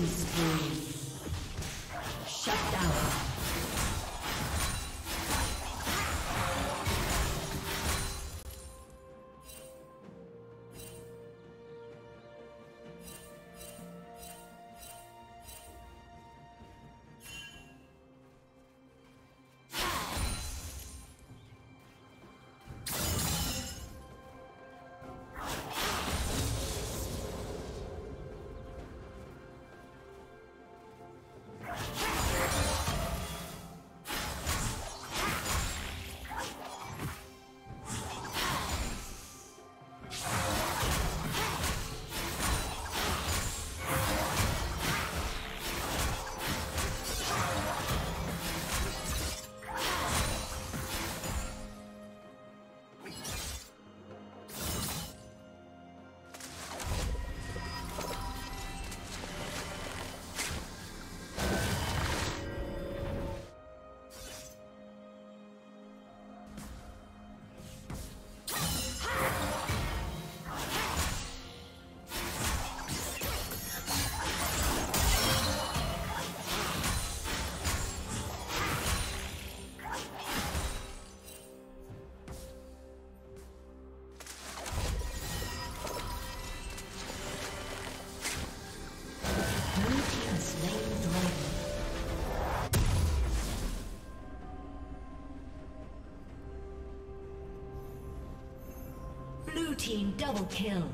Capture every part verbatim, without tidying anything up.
killing spree. Shut down. Team double kill.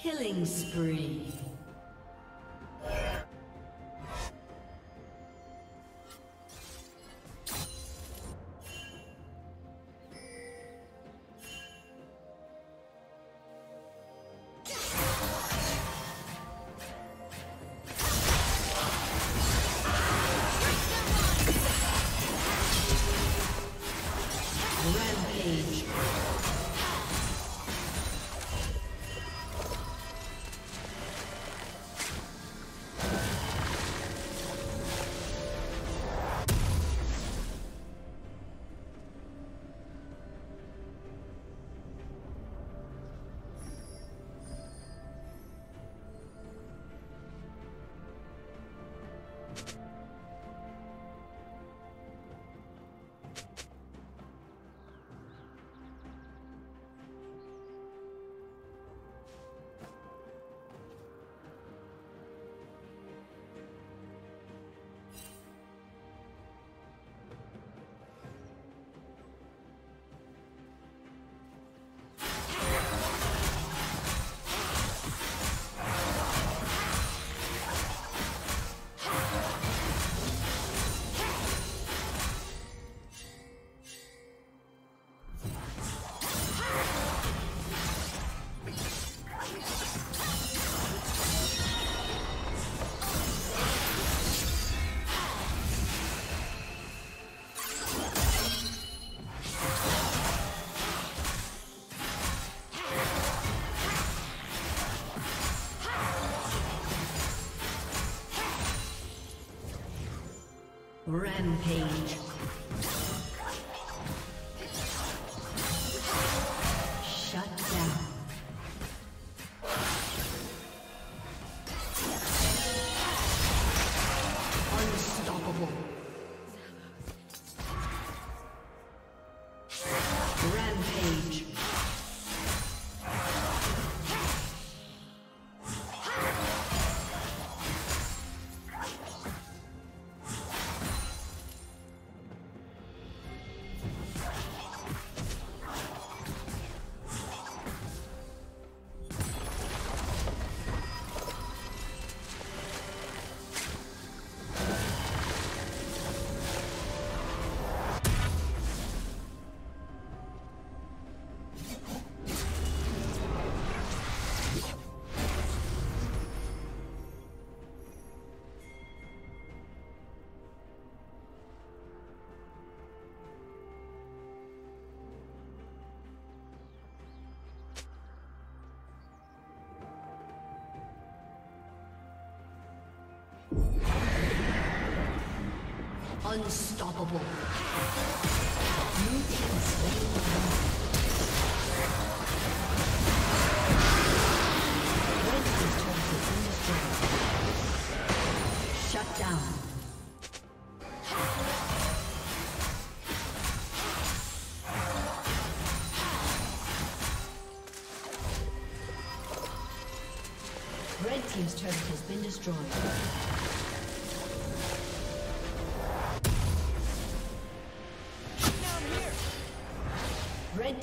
Killing spree. Rampage. Unstoppable. You can stay. Team's turret has been destroyed. Down here. Red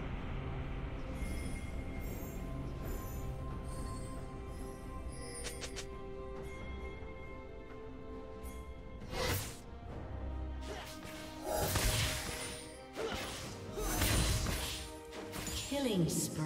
Killing spree.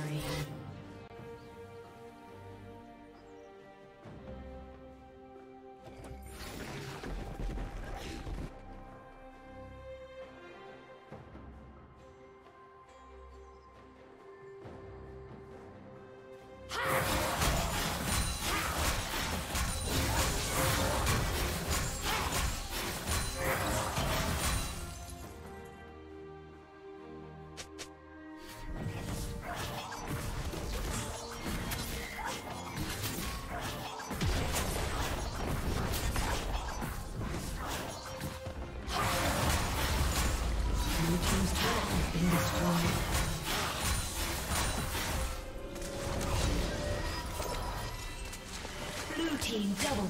Double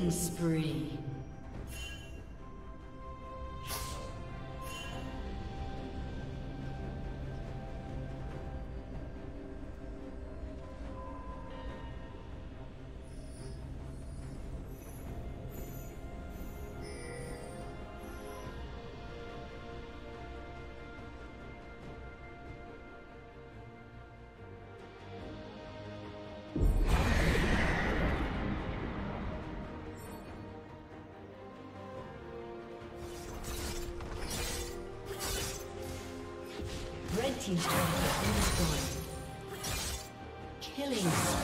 Killing spree. Team's turret has been destroyed. Killing spree.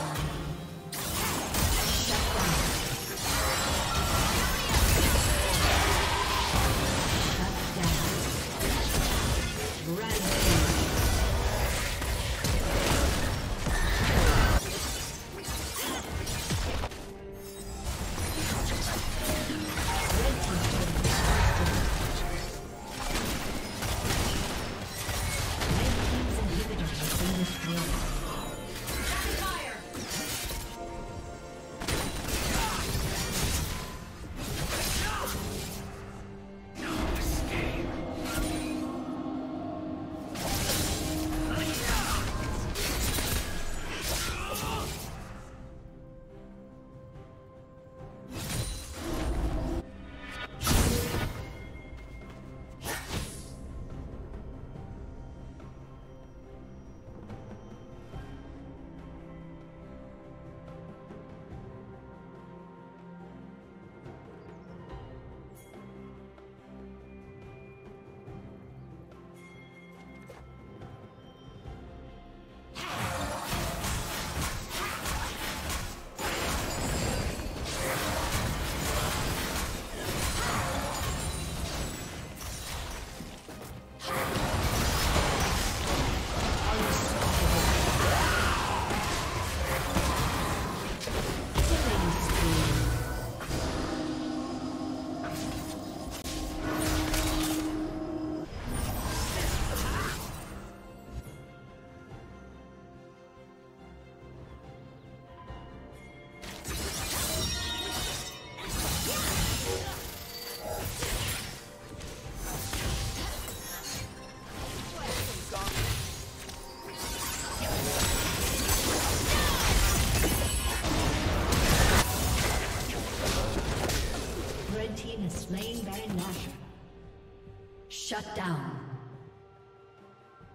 Shut down.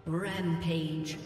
Rampage.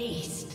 Aced.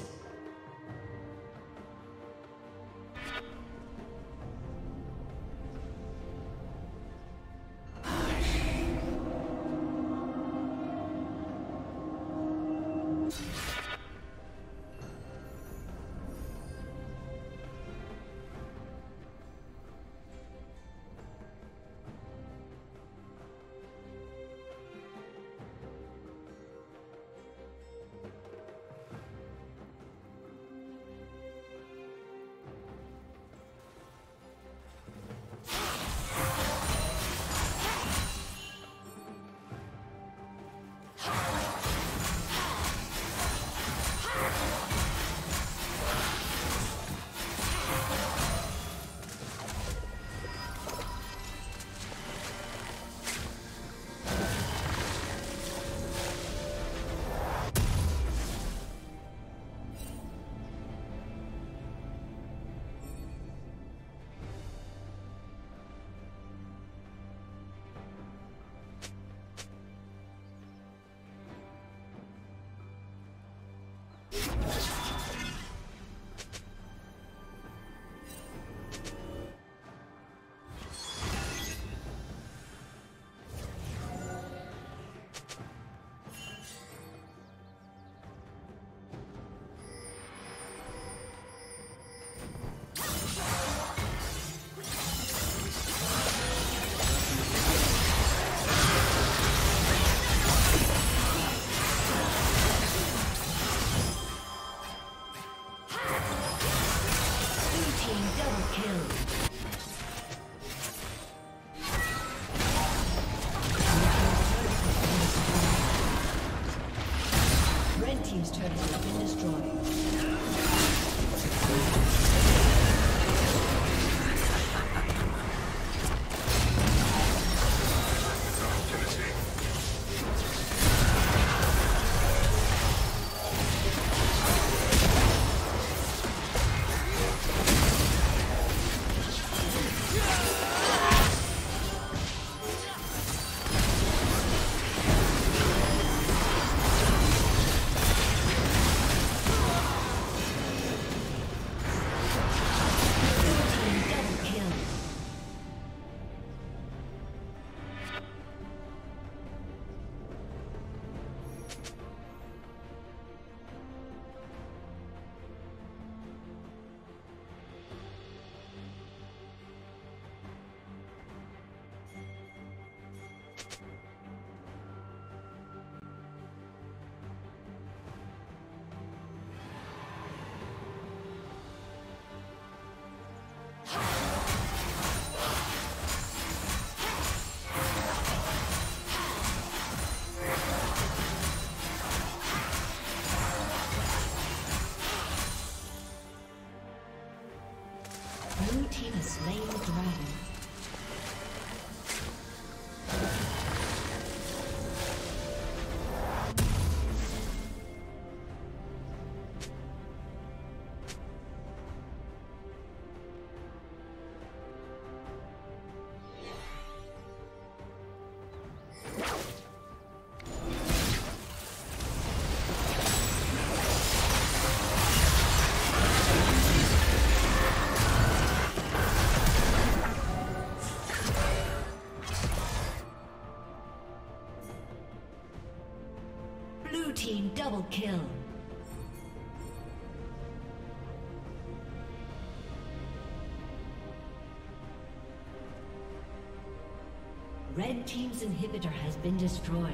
Double kill. Red team's inhibitor has been destroyed.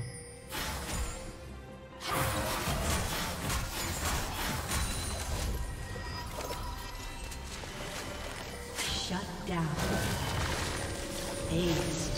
Shut down. Aced.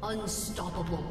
Unstoppable.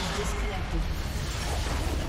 has disconnected.